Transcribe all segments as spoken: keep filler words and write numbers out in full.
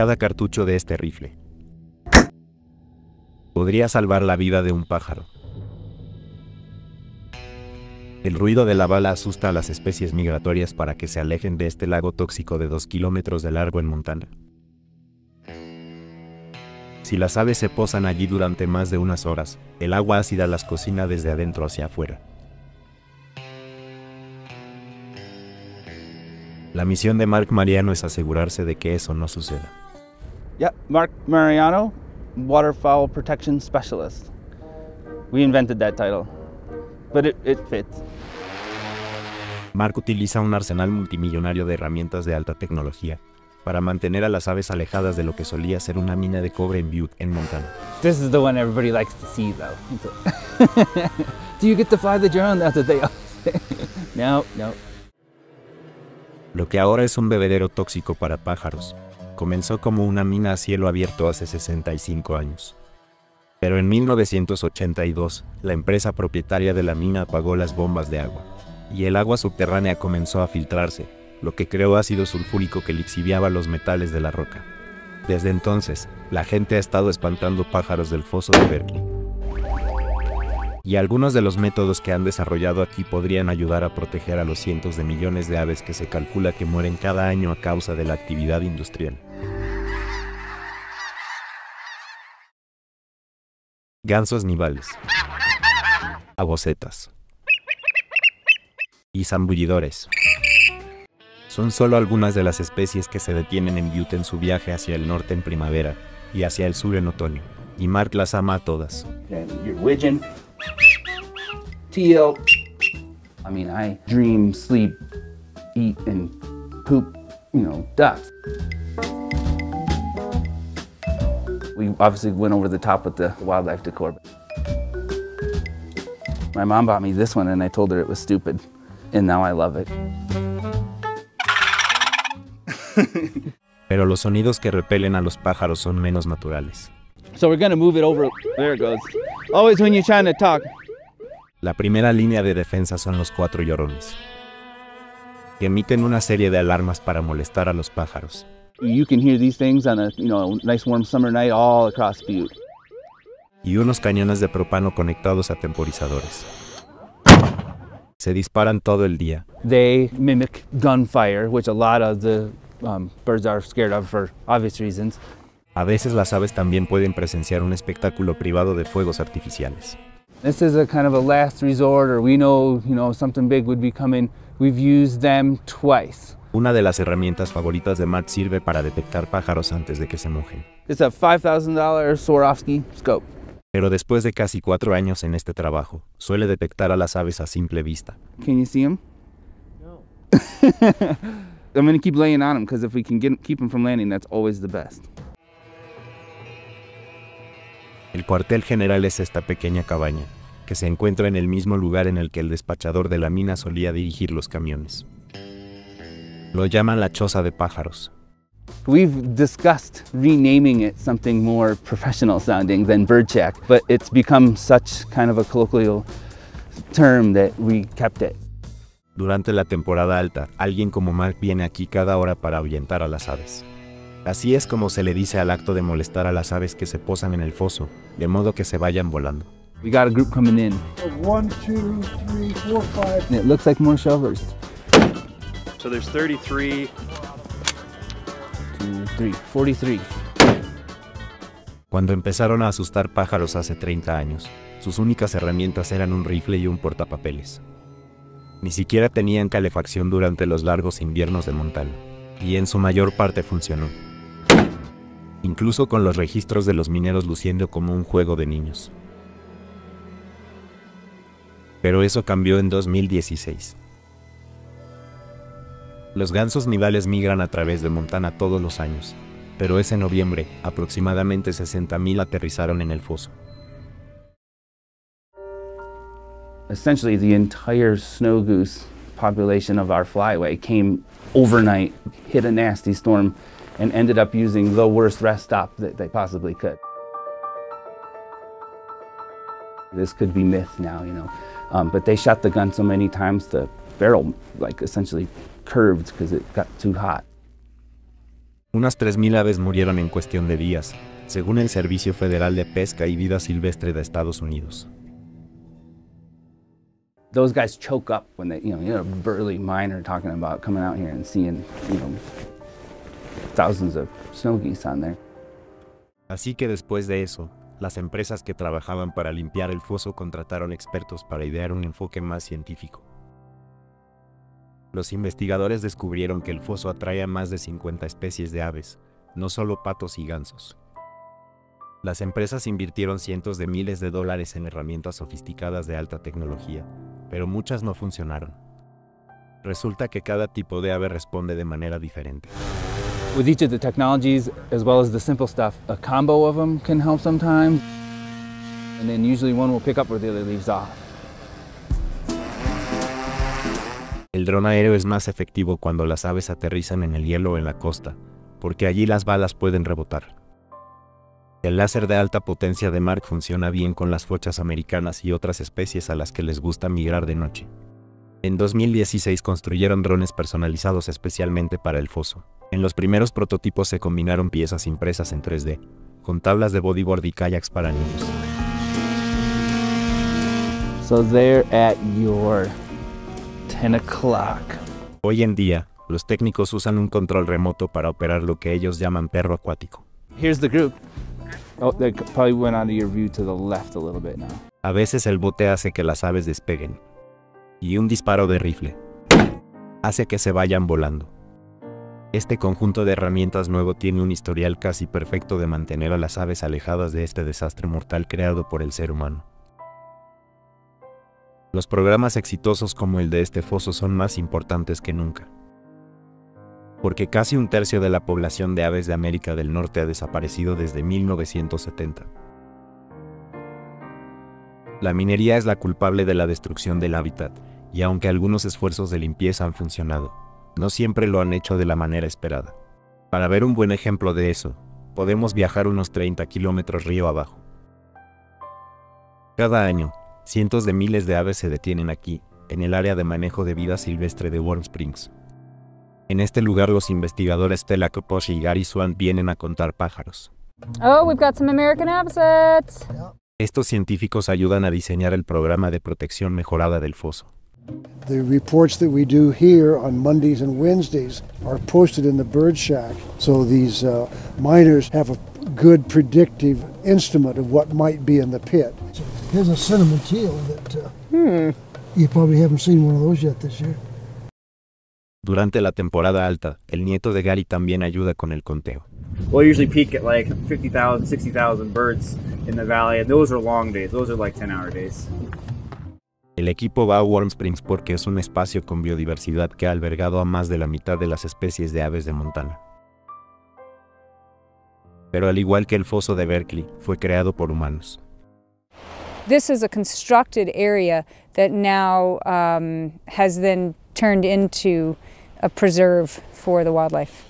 cada cartucho de este rifle. Podría salvar la vida de un pájaro. El ruido de la bala asusta a las especies migratorias para que se alejen de este lago tóxico de dos kilómetros de largo en Montana. Si las aves se posan allí durante más de unas horas, el agua ácida las cocina desde adentro hacia afuera. La misión de Mark Mariano es asegurarse de que eso no suceda. Yeah, Mark Mariano, waterfowl protection specialist. We invented that title. But it, it fits. Mark utiliza un arsenal multimillonario de herramientas de alta tecnología para mantener a las aves alejadas de lo que solía ser una mina de cobre en Butte, en Montana. This is the one everybody likes to see, though. Do you get to fly the drone? That's what they all say. No, no. Lo que ahora es un bebedero tóxico para pájaros comenzó como una mina a cielo abierto hace sesenta y cinco años. Pero en mil novecientos ochenta y dos, la empresa propietaria de la mina apagó las bombas de agua, y el agua subterránea comenzó a filtrarse, lo que creó ácido sulfúrico que lixiviaba los metales de la roca. Desde entonces, la gente ha estado espantando pájaros del foso de Berkeley. Y algunos de los métodos que han desarrollado aquí podrían ayudar a proteger a los cientos de millones de aves que se calcula que mueren cada año a causa de la actividad industrial. Gansos nivales, avocetas y zambullidores son solo algunas de las especies que se detienen en Butte en su viaje hacia el norte en primavera y hacia el sur en otoño, y Mark las ama a todas. Pigeon, teal. I mean, I dream, sleep, eat and poop, you know, ducks. We obviously went over the top with the wildlife decor. My mom bought me this one and I told her it was stupid. And now I love it. Pero los sonidos que repelen a los pájaros son menos naturales. So we're going to move it over. There it goes. Always when you're trying to talk. La primera línea de defensa son los cuatro llorones, que emiten una serie de alarmas para molestar a los pájaros. You can hear these things on a, you know, nice warm summer night all across Butte. Y unos cañones de propano conectados a temporizadores. Se disparan todo el día. They mimic gunfire, which a lot of the um, birds are scared of for obvious reasons. A veces las aves también pueden presenciar un espectáculo privado de fuegos artificiales. This is a kind of a last resort, or we know, you know, something big would be coming. We've used them twice. Una de las herramientas favoritas de Mark sirve para detectar pájaros antes de que se mojen. It's a five thousand dollar Swarovski scope. Pero después de casi cuatro años en este trabajo, suele detectar a las aves a simple vista. Can you see them? No. I'm going to keep laying on them because if we can get, keep them from landing, that's always the best. El cuartel general es esta pequeña cabaña, que se encuentra en el mismo lugar en el que el despachador de la mina solía dirigir los camiones. Lo llaman la choza de pájaros. We've discussed renaming it something more professional sounding than bird shack, but it's become such kind of a colloquial term that we kept it. Durante la temporada alta, alguien como Mark viene aquí cada hora para ahuyentar a las aves. Así es como se le dice al acto de molestar a las aves que se posan en el foso, de modo que se vayan volando. We got a group coming in. One, two, three, four, five. And it looks like more shovels. So there's thirty-three. two, three, forty-three. Cuando empezaron a asustar pájaros hace treinta años, sus únicas herramientas eran un rifle y un portapapeles. Ni siquiera tenían calefacción durante los largos inviernos de Montana, y en su mayor parte funcionó. Incluso con los registros de los mineros luciendo como un juego de niños. Pero eso cambió en dos mil dieciséis. Los gansos nivales migran a través de Montana todos los años, pero ese noviembre, aproximadamente sesenta mil aterrizaron en el foso. Essentially, the entire snow goose population of our flyway came overnight, hit a nasty storm, and ended up using the worst rest stop that they possibly could. This could be myth now, you know, um, but they shot the gun so many times the barrel, like, essentially curved because it got too hot. Unas tres mil aves murieron en cuestión de días, según el Servicio Federal de Pesca y Vida Silvestre de Estados Unidos. Those guys choke up when they, you know, you're a burly miner talking about coming out here and seeing, you know, thousands of snow geese on there. Así que después de eso, las empresas que trabajaban para limpiar el foso contrataron expertos para idear un enfoque más científico. Los investigadores descubrieron que el foso atrae a más de cincuenta especies de aves, no solo patos y gansos. Las empresas invirtieron cientos de miles de dólares en herramientas sofisticadas de alta tecnología, pero muchas no funcionaron. Resulta que cada tipo de ave responde de manera diferente. With each of the technologies, as well as the simple stuff, a combo of them can help sometimes. And then usually one will pick up where the other leaves off. El dron aéreo es más efectivo cuando las aves aterrizan en el hielo o en la costa, porque allí las balas pueden rebotar. El láser de alta potencia de Mark funciona bien con las fochas americanas y otras especies a las que les gusta migrar de noche. En dos mil dieciséis construyeron drones personalizados especialmente para el foso. En los primeros prototipos se combinaron piezas impresas en tres D, con tablas de bodyboard y kayaks para niños. So they're at your ten o'clock. Hoy en día, los técnicos usan un control remoto para operar lo que ellos llaman perro acuático. Here's the group. Oh, they probably went out of your view to the left a little bit now. A veces el bote hace que las aves despeguen, y un disparo de rifle hace que se vayan volando. Este conjunto de herramientas nuevo tiene un historial casi perfecto de mantener a las aves alejadas de este desastre mortal creado por el ser humano. Los programas exitosos como el de este foso son más importantes que nunca, porque casi un tercio de la población de aves de América del Norte ha desaparecido desde mil novecientos setenta. La minería es la culpable de la destrucción del hábitat, y aunque algunos esfuerzos de limpieza han funcionado, no siempre lo han hecho de la manera esperada. Para ver un buen ejemplo de eso, podemos viajar unos treinta kilómetros río abajo. Cada año, cientos de miles de aves se detienen aquí, en el área de manejo de vida silvestre de Warm Springs. En este lugar los investigadores Tela Koposhi y Gary Swan vienen a contar pájaros. Oh, we've got some American avocets. Estos científicos ayudan a diseñar el programa de protección mejorada del foso. The reports that we do here on Mondays and Wednesdays are posted in the bird shack, so these uh, miners have a good predictive instrument of what might be in the pit. Here's a cinnamon teal that uh, hmm. you probably haven't seen one of those yet this year. Durante la temporada alta, el nieto de Gary también ayuda con el conteo. We'll usually peak at like fifty thousand, sixty thousand birds in the valley, and those are long days. Those are like ten hour days. El equipo va a Warm Springs porque es un espacio con biodiversidad que ha albergado a más de la mitad de las especies de aves de Montana. Pero al igual que el foso de Berkeley, fue creado por humanos. This is a constructed area that now um, has then turned into a preserve for the wildlife.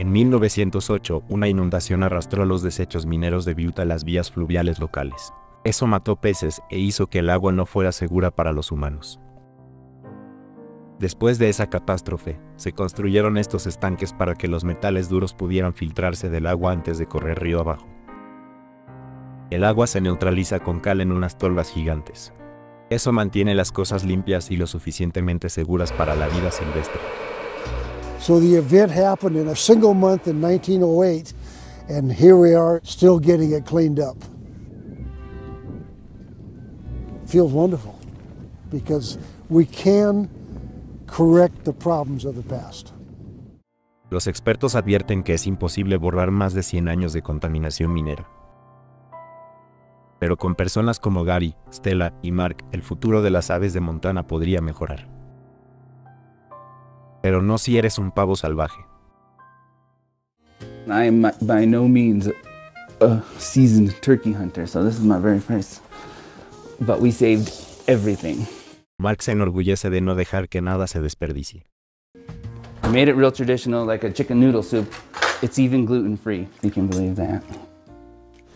En mil novecientos ocho, una inundación arrastró los desechos mineros de Butte a las vías fluviales locales. Eso mató peces e hizo que el agua no fuera segura para los humanos. Después de esa catástrofe, se construyeron estos estanques para que los metales duros pudieran filtrarse del agua antes de correr río abajo. El agua se neutraliza con cal en unas tolvas gigantes. Eso mantiene las cosas limpias y lo suficientemente seguras para la vida silvestre. So the event happened in a single month in nineteen oh eight, and here we are still getting it cleaned up. Feels wonderful because we can correct the problems of the past. Los expertos advierten que es imposible borrar más de cien años de contaminación minera. Pero con personas como Gary, Stella y Mark, el futuro de las aves de Montana podría mejorar. Pero no si eres un pavo salvaje. I am by no means a seasoned turkey hunter, so this is my very first. But we saved everything. Mark se enorgullece de no dejar que nada se desperdicie. We made it real traditional, like a chicken noodle soup. It's even gluten-free. You can believe that.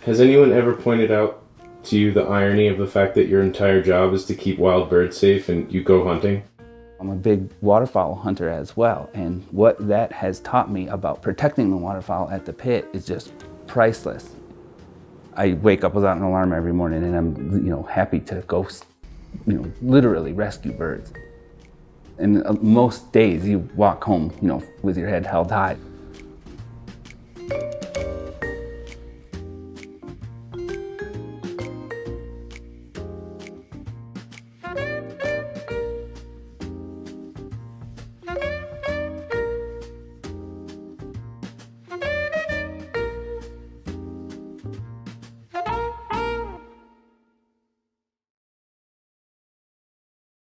Has anyone ever pointed out to you the irony of the fact that your entire job is to keep wild birds safe and you go hunting? I'm a big waterfowl hunter as well, and what that has taught me about protecting the waterfowl at the pit is just priceless. I wake up without an alarm every morning, and I'm, you know, happy to go, you know, literally rescue birds. And most days you walk home, you know, with your head held high.